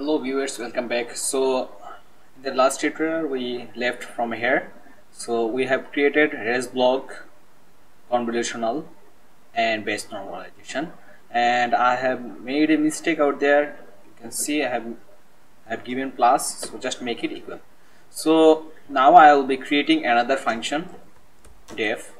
Hello viewers, welcome back. So in the last tutorial we left from here. So we have created res block, convolutional and base normalization, and I have made a mistake out there. You can see I have given plus, so just make it equal. So now I will be creating another function def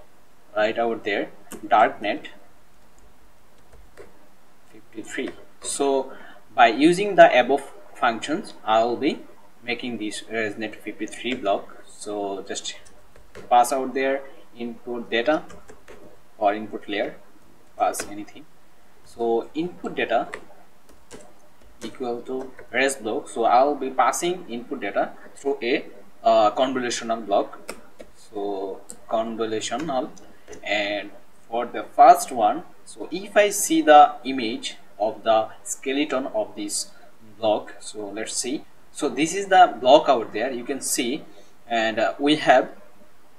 right out there, Darknet-53. So by using the above functions I will be making this ResNet53 block. So just pass out there input data or input layer, pass anything. So input data equal to res block. So I will be passing input data through a convolutional block. So convolutional, and for the first one, so if I see the image of the skeleton of this block, so let's see. So this is the block out there, you can see, and we have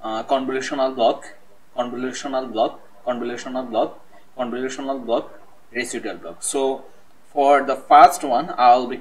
convolutional block, convolutional block, convolutional block, convolutional block, residual block. So for the first one I'll be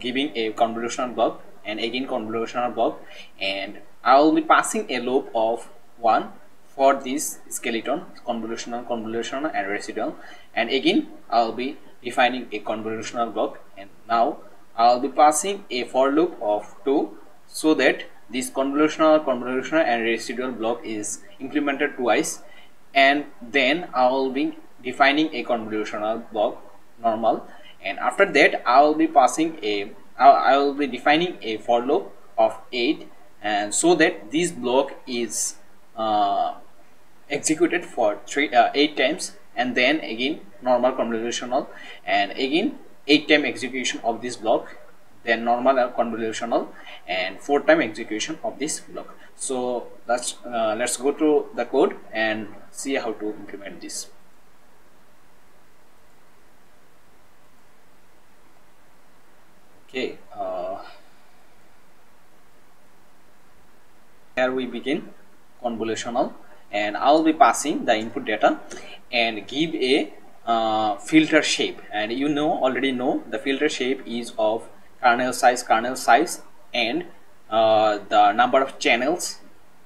giving a convolutional block and again convolutional block, and I'll be passing a loop of 1 for this skeleton, convolutional, convolutional and residual, and again I'll be defining a convolutional block, and now I'll be passing a for loop of 2 so that this convolutional, convolutional and residual block is implemented twice, and then I'll be defining a convolutional block normal, and after that I'll be passing a I'll be defining a for loop of 8, and so that this block is executed for 8 times, and then again normal, convolutional, and again 8-time execution of this block, then normal convolutional, and 4-time execution of this block. So let's go to the code and see how to implement this. Okay, here we begin convolutional, and I'll be passing the input data and give a filter shape, and you already know the filter shape is of kernel size, and the number of channels,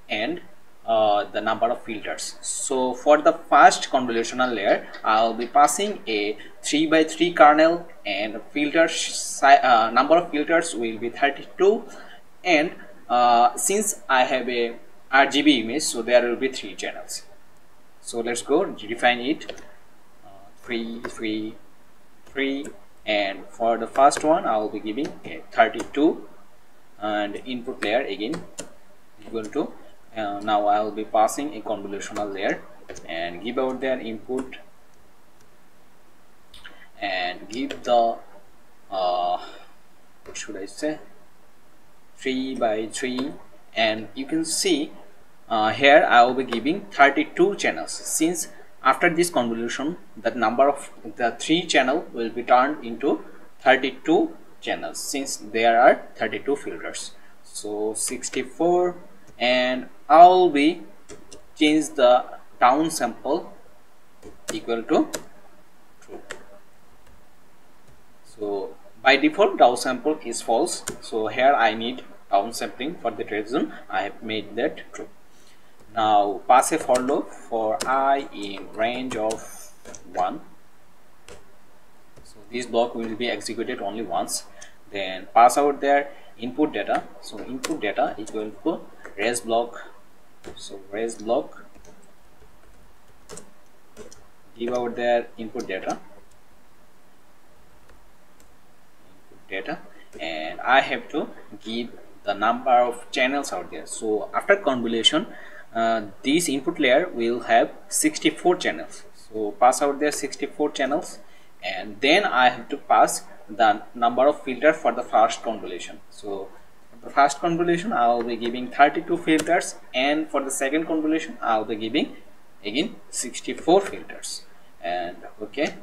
and the number of filters. So for the first convolutional layer I'll be passing a 3 by 3 kernel, and filter number of filters will be 32, and since I have a RGB image, so there will be 3 channels. So let's go define it, 3, 3, 3, and for the first one I will be giving a 32, and input layer again equal to now I will be passing a convolutional layer and give out their input and give the what should I say, 3 by 3, and you can see here I will be giving 32 channels, since after this convolution the number of the 3 channel will be turned into 32 channels, since there are 32 filters. So 64, and I'll be change the down sample equal to true. So by default down sample is false, so here I need down sampling. For that reason I have made that true. Now pass a for loop for I in range of 1, so this block will be executed only once. Then pass out there input data, so input data equal to res block, so res block, give out there input data, and I have to give the number of channels out there. So after convolution this input layer will have 64 channels, so pass out there 64 channels, and then I have to pass the number of filters for the first convolution. So for the first convolution I will be giving 32 filters, and for the second convolution I will be giving again 64 filters, and okay.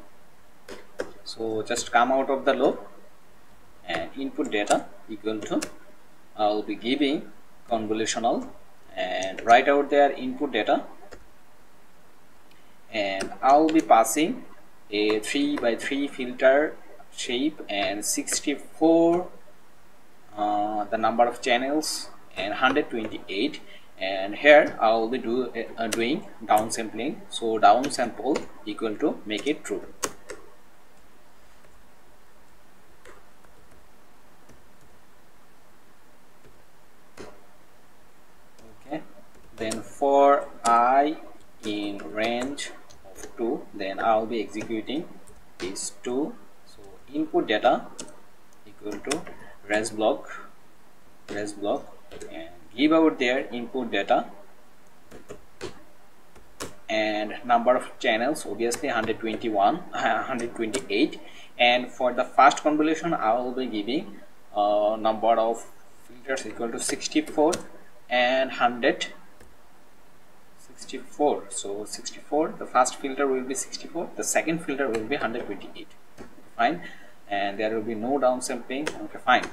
So just come out of the loop, and input data equal to I will be giving convolutional, and write out their input data, and I will be passing a 3 by 3 filter shape, and 64 the number of channels, and 128. And here I will be doing downsampling, so downsample equal to make it true. Okay, then for I in range of 2, then I will be executing these 2. So input data equal to res block, and give out their input data and number of channels, obviously 128. And for the first convolution I will be giving number of filters equal to 64 and 164. So 64, the first filter will be 64, the second filter will be 128. Fine, and there will be no downsampling. Okay, fine.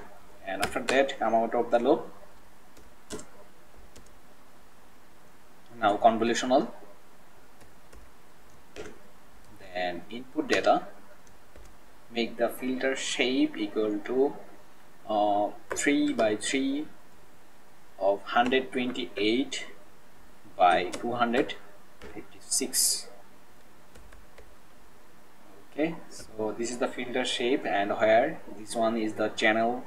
And after that, come out of the loop. Now convolutional, then input data, make the filter shape equal to 3 by 3 of 128 by 256. Okay, so this is the filter shape, and here this one is the channel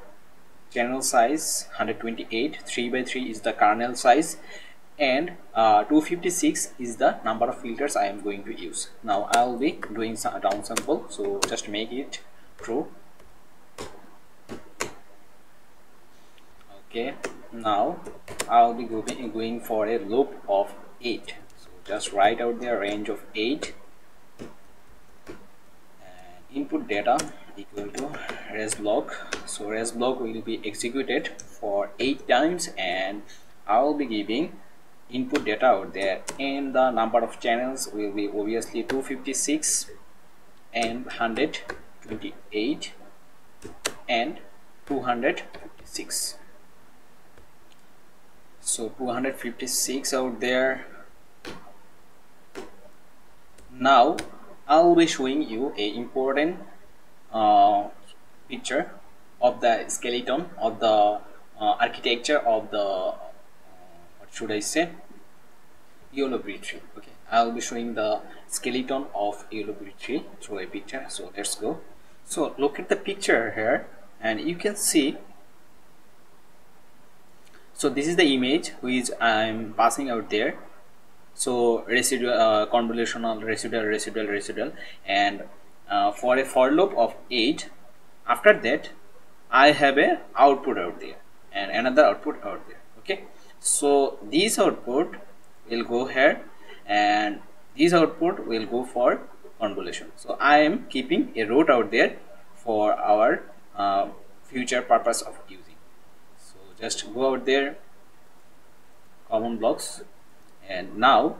size 128, 3 by 3 is the kernel size, and 256 is the number of filters I am going to use. Now I will be doing some downsample, so just make it true. Okay, now I will be going for a loop of 8. So just write out the range of 8 and input data equal to res block. So res block will be executed for 8 times, and I will be giving input data out there, and the number of channels will be obviously 256 and 128 and 256. So 256 out there. Now I'll be showing you a important picture of the skeleton of the architecture of the YOLOv3 tree. Okay, I will be showing the skeleton of YOLOv3 tree through a picture. So let's go. So look at the picture here, and you can see. So this is the image which I'm passing out there. So residual, convolutional, residual, and for a for loop of 8. After that, I have a output out there and another output out there. Okay. So this output will go here, and this output will go for convolution. So I am keeping a route out there for our future purpose of using. So just go out there, common blocks, and now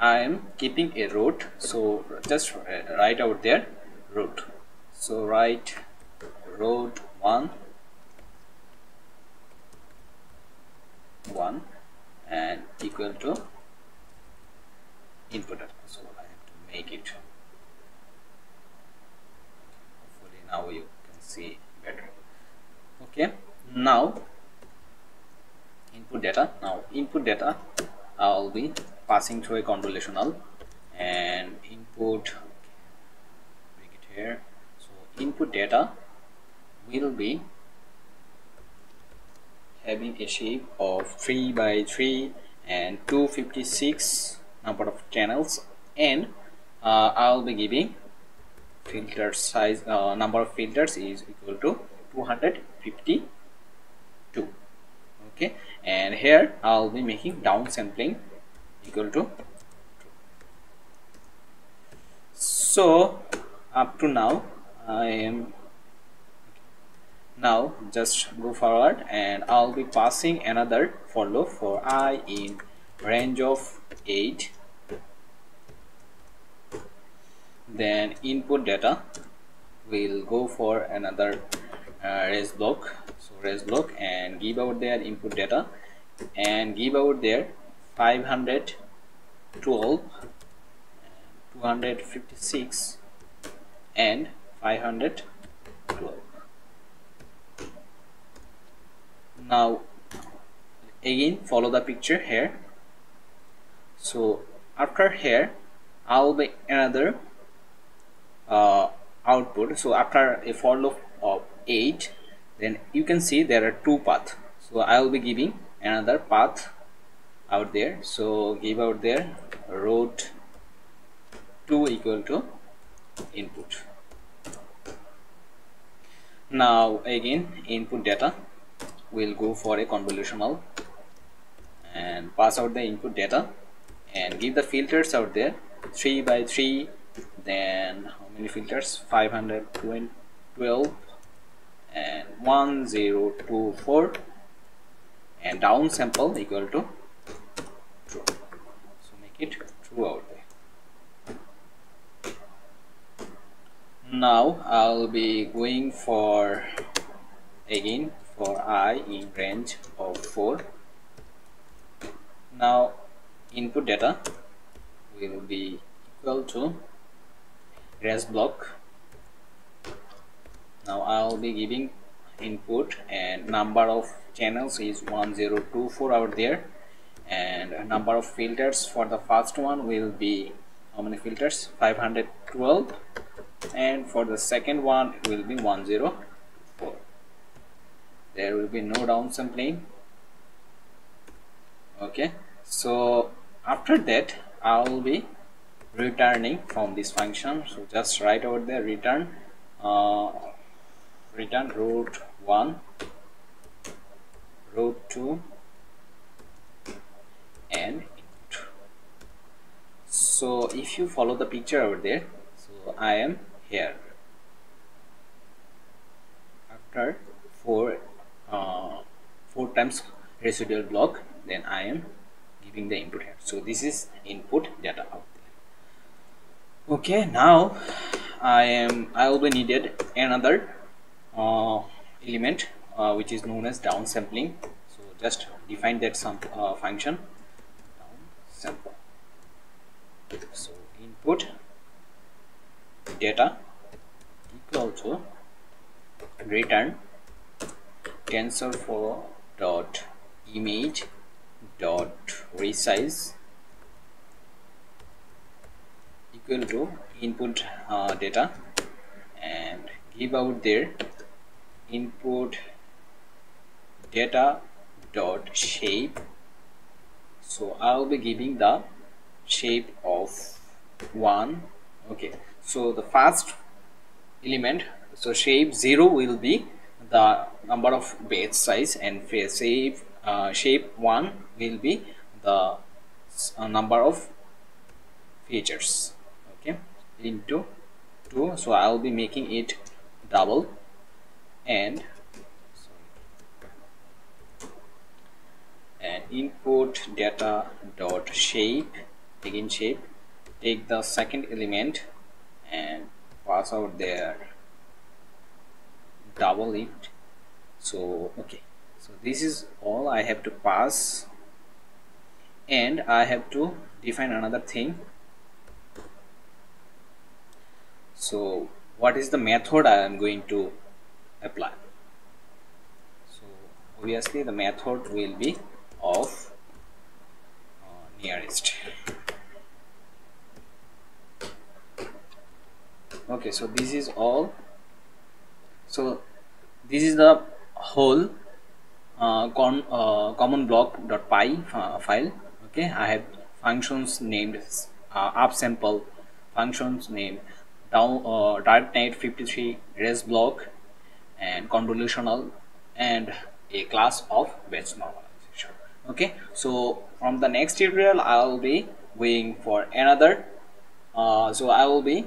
I am keeping a route. So just write out there route. So write route 1 and equal to input data. So I have to make it. Hopefully now you can see better. Okay, now input data. Now input data I'll be passing through a convolutional, and input, make it here. So input data will be having a shape of 3 by 3 and 256 number of channels, and I'll be giving filter size, number of filters is equal to 252. Okay, and here I'll be making downsampling equal to 2. So up to now I am. Now just go forward, and I'll be passing another for loop for I in range of 8, then input data will go for another res block. So res block, and give out their input data, and give out their 512, 256 and 512. Now again follow the picture here. So after here I'll be another output. So after a for loop of 8, then you can see there are two paths. So I will be giving another path out there. So give out there road 2 equal to input. Now again input data, we'll go for a convolutional and pass out the input data and give the filters out there 3 by 3, then how many filters, 512 and 1024, and down sample equal to true. So make it true out there. Now I'll be going for again for I in range of 4. Now input data will be equal to res block. Now I'll be giving input and number of channels is 1024 out there, and number of filters for the first one will be how many filters, 512, and for the second one it will be 1024. There will be no downsampling. Okay, so after that I'll be returning from this function. So just write over there return road 1, road 2 and input. So if you follow the picture over there, so I am here after 4 times residual block, then I am giving the input here. So this is input data out there. Okay, now I will be needed another element which is known as downsampling. So just define that function downsample. So input data equal to return tensor4 dot image dot resize equal to input data, and give out there input data dot shape. So I'll be giving the shape of 1. Okay, so the first element, so shape 0 will be the number of base size, and shape 1 will be the number of features. Okay, into 2, so I'll be making it double, and input data dot shape, again shape, take the second element and pass out there double it. So okay, so this is all I have to pass, and I have to define another thing. So what is the method I am going to apply? So obviously the method will be of nearest. Okay, so this is all. So this is the whole common block.py file. Okay, I have functions named upsample, functions named Darknet-53, res block, and convolutional, and a class of batch normalization. Okay, so from the next tutorial I will be going for another so I will be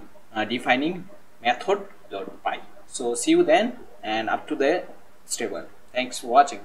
defining method.py. So see you then, and up to there stay well. Thanks for watching.